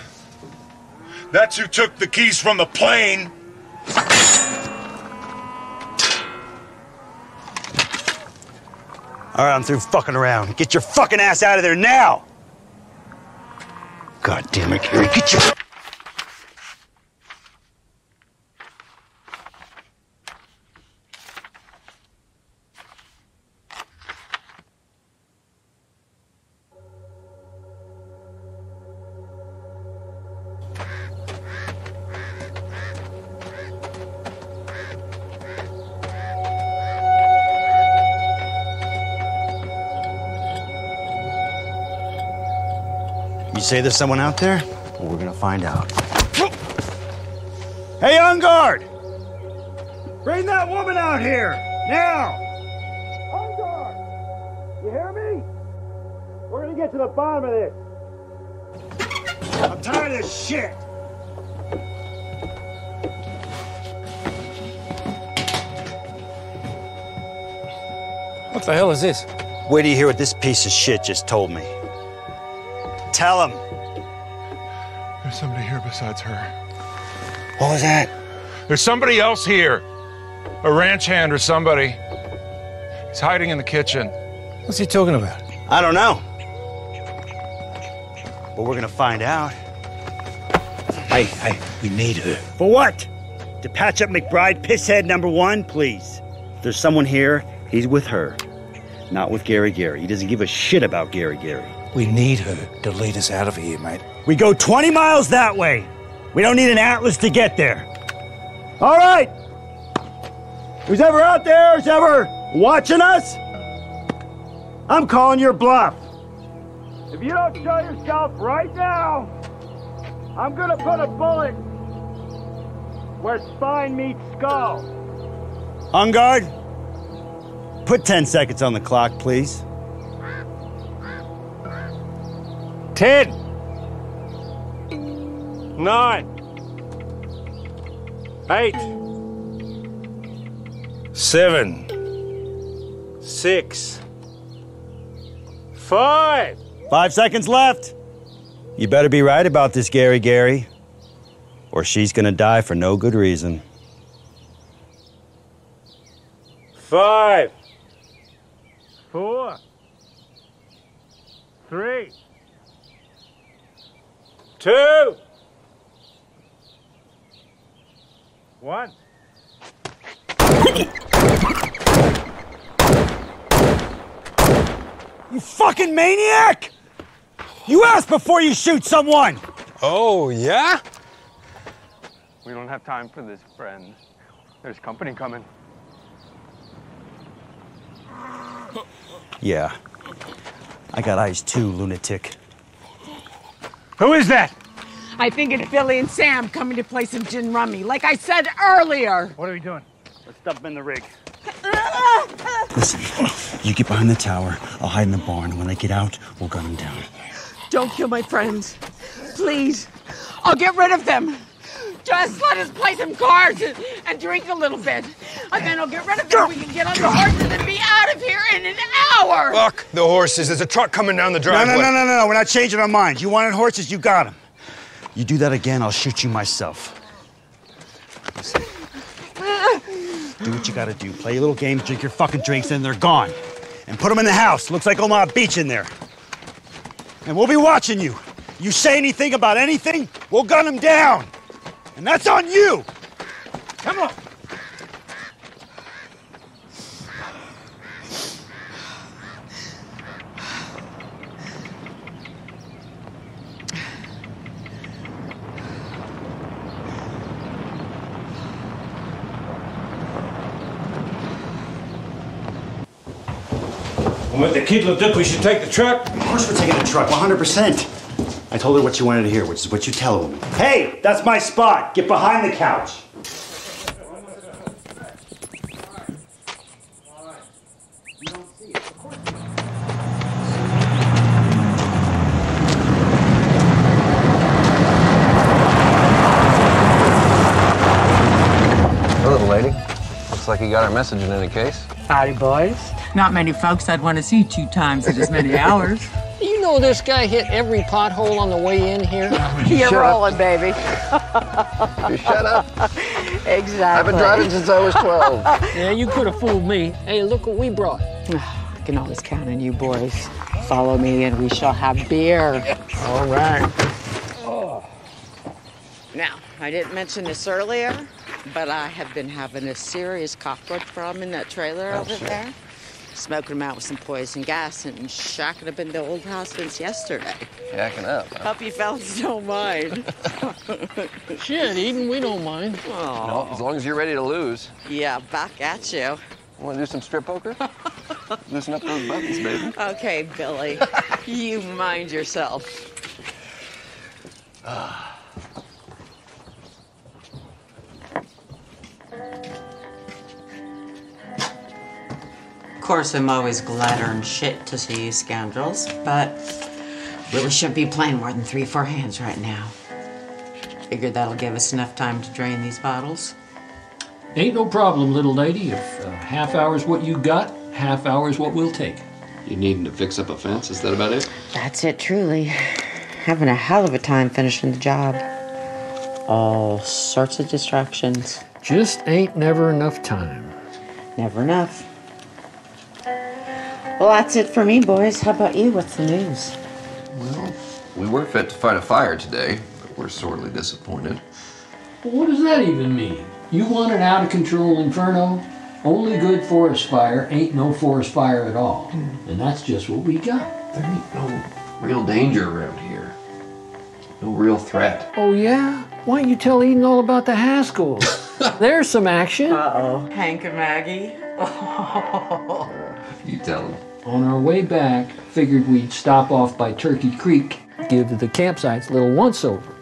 That's who took the keys from the plane. All right, I'm through fucking around. Get your fucking ass out of there now! God damn it, Gary, get your... Say there's someone out there? Well, we're gonna find out. Hey, on guard! Bring that woman out here! Now! On guard! You hear me? We're gonna get to the bottom of this. I'm tired of this shit! What the hell is this? Wait till you hear what this piece of shit just told me. Tell him. There's somebody here besides her. What was that? There's somebody else here. A ranch hand or somebody. He's hiding in the kitchen. What's he talking about? I don't know. But we're gonna find out. Hey, we need her. For what? To patch up McBride pisshead number one, please. If there's someone here, he's with her. Not with Gary Gary. He doesn't give a shit about Gary Gary. We need her to lead us out of here, mate. We go 20 miles that way. We don't need an atlas to get there. All right. Who's ever out there, who's ever watching us, I'm calling your bluff. If you don't show yourself right now, I'm gonna put a bullet where spine meets skull. On guard, put 10 seconds on the clock, please. 10, 9, 8, 7, 6, 5. 5 seconds left. You better be right about this, Gary, or she's gonna die for no good reason. 5, 4, 3, 2, 1. You fucking maniac! You ask before you shoot someone! Oh, yeah? We don't have time for this, friend. There's company coming. Yeah. I got eyes too, lunatic. Who is that? I think it's Billy and Sam coming to play some gin rummy, like I said earlier. What are we doing? Let's dump them in the rig. Listen, you get behind the tower, I'll hide in the barn. When I get out, we'll gun them down. Don't kill my friends. Please. I'll get rid of them. Just let us play some cards and drink a little bit. And then I'll get rid of them. We can get on the horses and be out of here in an hour. Fuck the horses. There's a truck coming down the driveway. No. We're not changing our minds. You wanted horses, you got them. You do that again, I'll shoot you myself. Listen. Do what you gotta do. Play your little games, drink your fucking drinks, and they're gone. And put them in the house. Looks like Omaha Beach in there. And we'll be watching you. You say anything about anything, we'll gun them down. And that's on you. Come on. What the kid looked up, we should take the truck? Of course we're taking the truck, 100%. I told her what you wanted to hear, which is what you tell a woman. Hey, that's my spot. Get behind the couch. Hello, lady. Looks like you got our message in any case. Howdy, boys. Not many folks I'd want to see 2 times in as many hours. You know this guy hit every pothole on the way in here? You're rolling, baby. You shut up. Exactly. I've been driving since I was 12. Yeah, you could have fooled me. Hey, look what we brought. I can always count on you boys. Follow me and we shall have beer. All right. Oh. Now, I didn't mention this earlier, but I have been having a serious cockroach problem in that trailer over there. Smoking them out with some poison gas and shacking up in the old house since yesterday. Shacking up? Huh? Hope you fellas don't mind. Shit, Eden, we don't mind. Aww. No, as long as you're ready to lose. Yeah, back at you. Want to do some strip poker? Loosen up those buttons, baby. Okay, Billy. You mind yourself. Of course, I'm always glattering shit to see you scoundrels, but really shouldn't be playing more than 3 or 4 hands right now. Figured that'll give us enough time to drain these bottles. Ain't no problem, little lady. If half hour's what you got, half hour's what we'll take. You needing to fix up a fence? Is that about it? That's it, truly. Having a hell of a time finishing the job. All sorts of distractions. Just ain't never enough time. Never enough. Well, that's it for me, boys. How about you? What's the news? Well, we were fit to fight a fire today, but we're sorely disappointed. Well, what does that even mean? You want an out-of-control inferno? Only good forest fire ain't no forest fire at all. And that's just what we got. There ain't no real danger around here. No real threat. Oh, yeah? Why don't you tell Eden all about the Haskells? There's some action. Uh-oh. Hank and Maggie. Oh. You tell them. On our way back, figured we'd stop off by Turkey Creek, give the campsites a little once-over.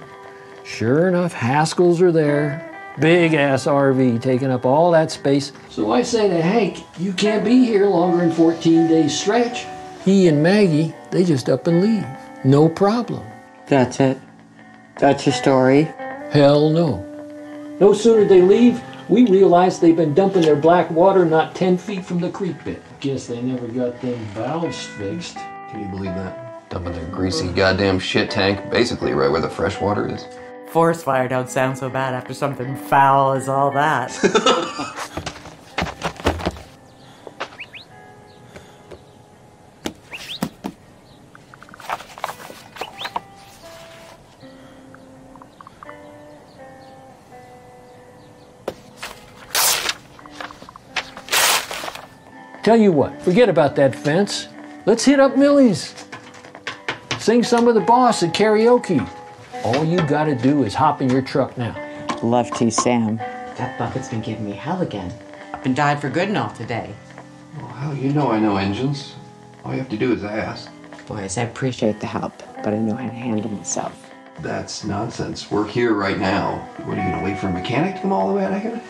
Sure enough, Haskells are there. Big-ass RV taking up all that space. So I say to Hank, you can't be here longer than 14 days stretch. He and Maggie, they just up and leave. No problem. That's it? That's your story? Hell no. No sooner they leave, we realize they've been dumping their black water not 10 feet from the creek bed. Guess they never got them valves fixed. Can you believe that? Dumping their greasy goddamn shit tank, basically right where the fresh water is. Forest fire don't sound so bad after something foul as all that. Tell you what, forget about that fence. Let's hit up Millie's. Sing some of The Boss at karaoke. All you gotta do is hop in your truck now. Love to, Sam. That bucket's been giving me hell again. I've been dyed for good and all today. Well, hell, you know I know engines. All you have to do is ask. Boys, I appreciate the help, but I know how to handle myself. That's nonsense. We're here right now. What, are you gonna wait for a mechanic to come all the way out of here?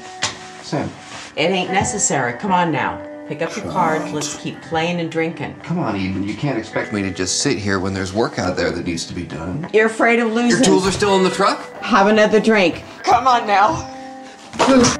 Sam. It ain't necessary. Come on now. Pick up your cards, let's keep playing and drinking. Come on, Eden, you can't expect me to just sit here when there's work out there that needs to be done. You're afraid of losing. Your tools are still in the truck? Have another drink. Come on now. No!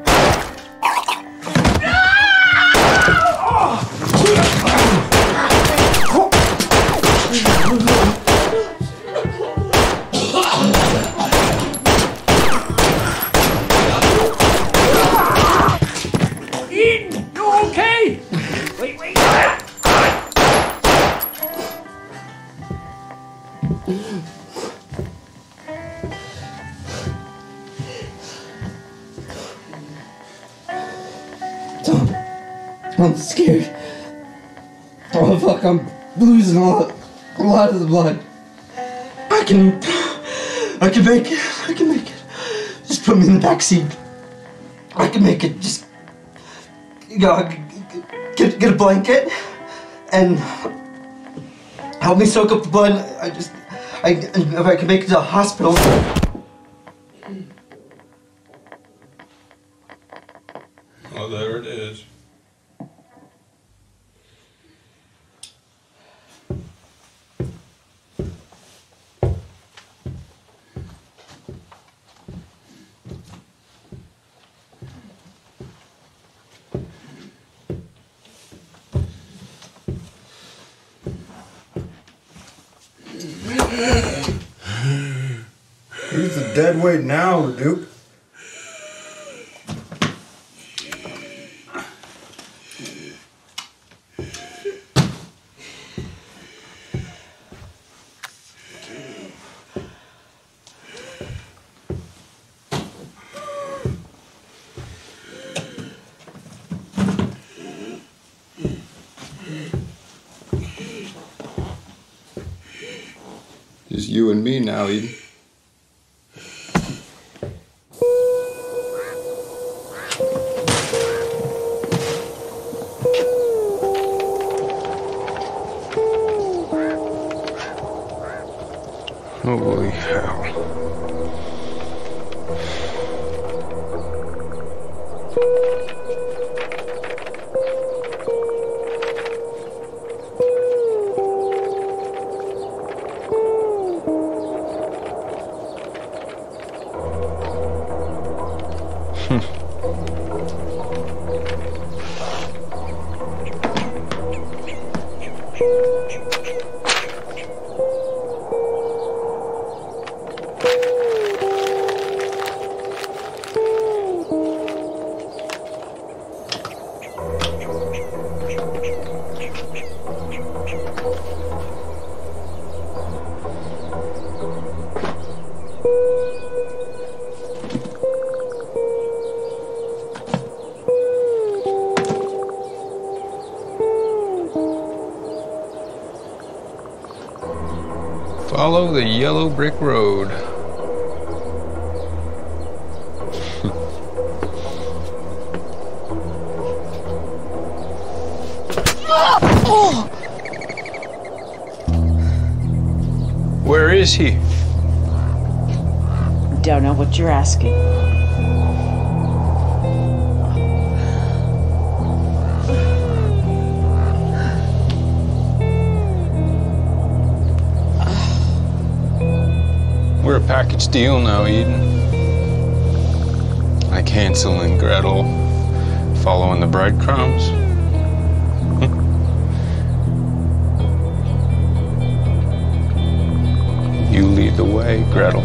I'm scared. Oh fuck, I'm losing a lot of the blood. I can make it, I can make it. Just put me in the back seat. I can make it, just, you know, get a blanket and help me soak up the blood. If I can make it to the hospital. Oh, there it is. He's a dead weight now, Duke. Just you and me now, Eden. Holy hell. Follow the yellow brick road. Where is he? Don't know what you're asking. We're a package deal now, Eden. like Hansel and Gretel, following the breadcrumbs. You lead the way, Gretel.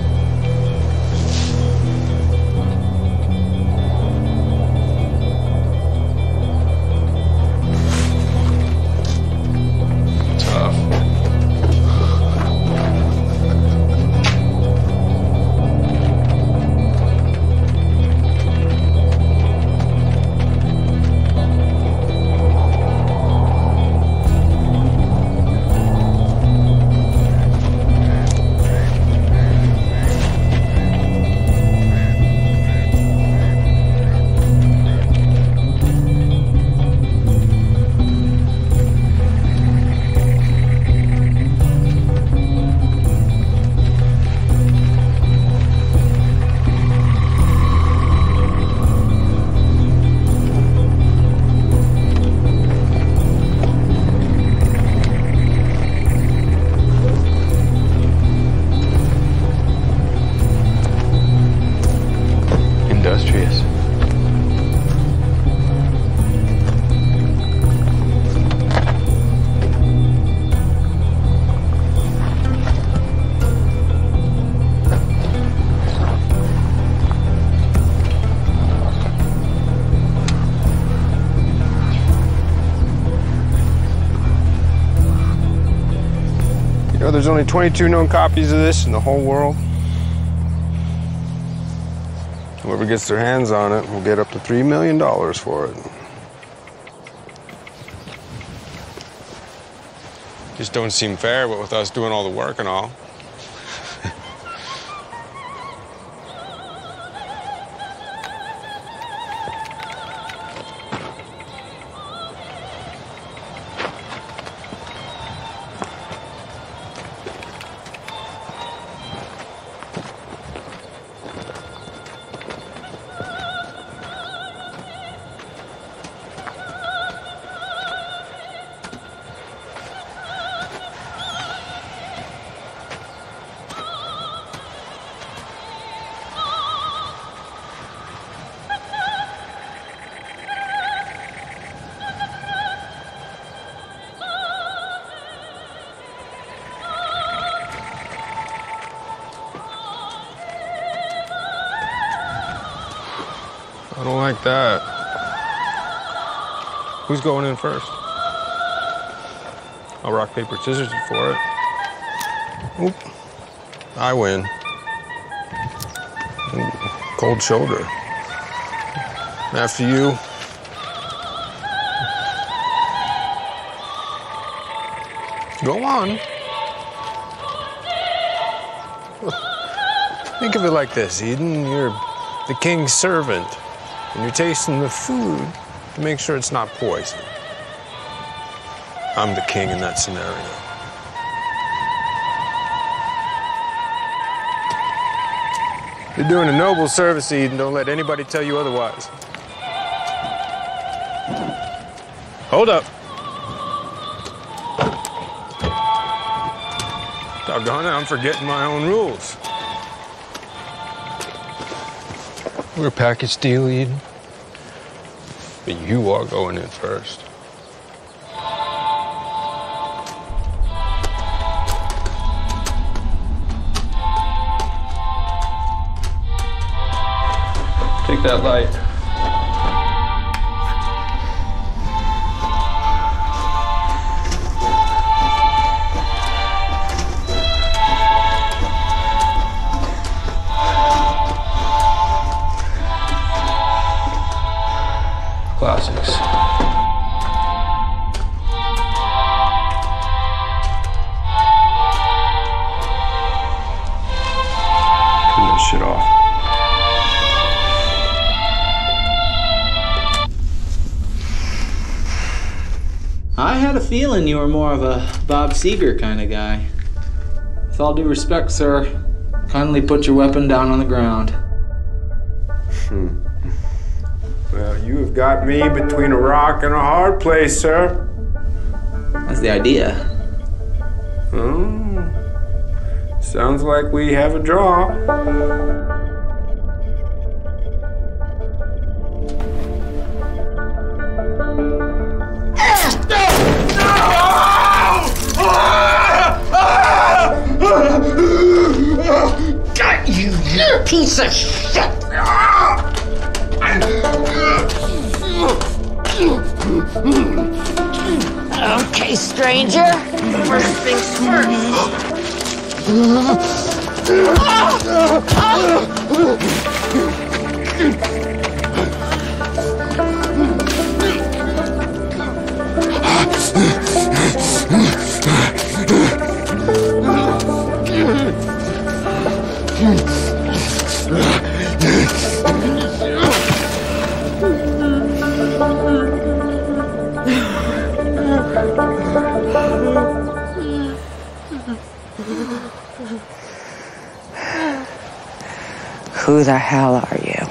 There's only 22 known copies of this in the whole world. Whoever gets their hands on it will get up to $3 million for it. Just don't seem fair, but with us doing all the work and all. I don't like that. Who's going in first? I'll rock, paper, scissors for it. Oop. I win. Cold shoulder. After you. Go on. Think of it like this, Eden. You're the king's servant. And you're tasting the food to make sure it's not poison. I'm the king in that scenario. You're doing a noble service, Eden. Don't let anybody tell you otherwise. Hold up. Doggone it, I'm forgetting my own rules. We're a package deal, Eden. But you are going in first. Take that light. Feeling you were more of a Bob Sevier kind of guy. With all due respect, sir, kindly put your weapon down on the ground. Well, you have got me between a rock and a hard place, sir. That's the idea. Sounds like we have a draw. you piece of shit! Okay, stranger. First things first. Who the hell are you?